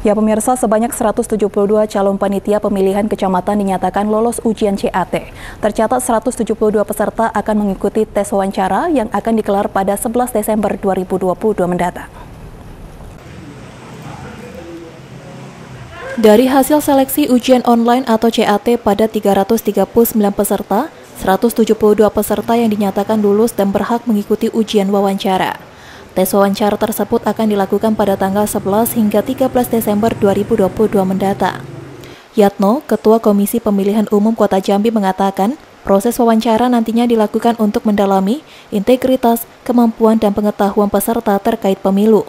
Ya pemirsa, sebanyak 172 calon panitia pemilihan kecamatan dinyatakan lolos ujian CAT. Tercatat 172 peserta akan mengikuti tes wawancara yang akan digelar pada 11 Desember 2022 mendatang. Dari hasil seleksi ujian online atau CAT pada 339 peserta, 172 peserta yang dinyatakan lulus dan berhak mengikuti ujian wawancara. Tes wawancara tersebut akan dilakukan pada tanggal 11 hingga 13 Desember 2022 mendatang. Yatno, Ketua Komisi Pemilihan Umum Kota Jambi mengatakan, proses wawancara nantinya dilakukan untuk mendalami integritas, kemampuan dan pengetahuan peserta terkait pemilu.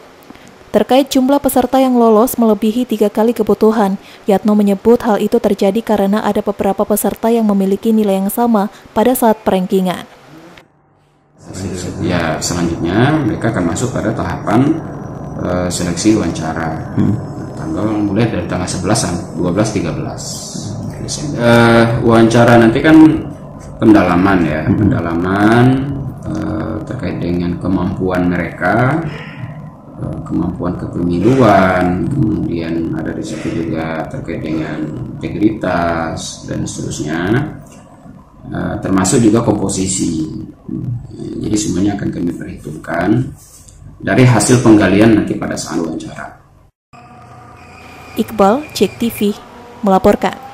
Terkait jumlah peserta yang lolos melebihi 3 kali kebutuhan, Yatno menyebut hal itu terjadi karena ada beberapa peserta yang memiliki nilai yang sama pada saat perankingan. Ya, selanjutnya mereka akan masuk pada tahapan seleksi wawancara. Tanggal mulai dari tanggal 11-an, 12-13 wawancara nanti kan pendalaman ya, pendalaman terkait dengan kemampuan mereka, kemampuan kepemiluan, kemudian ada di situ juga terkait dengan integritas dan seterusnya, termasuk juga komposisi. Jadi semuanya akan kami perhitungkan dari hasil penggalian nanti pada saat wawancara. Iqbal, Cek TV, melaporkan.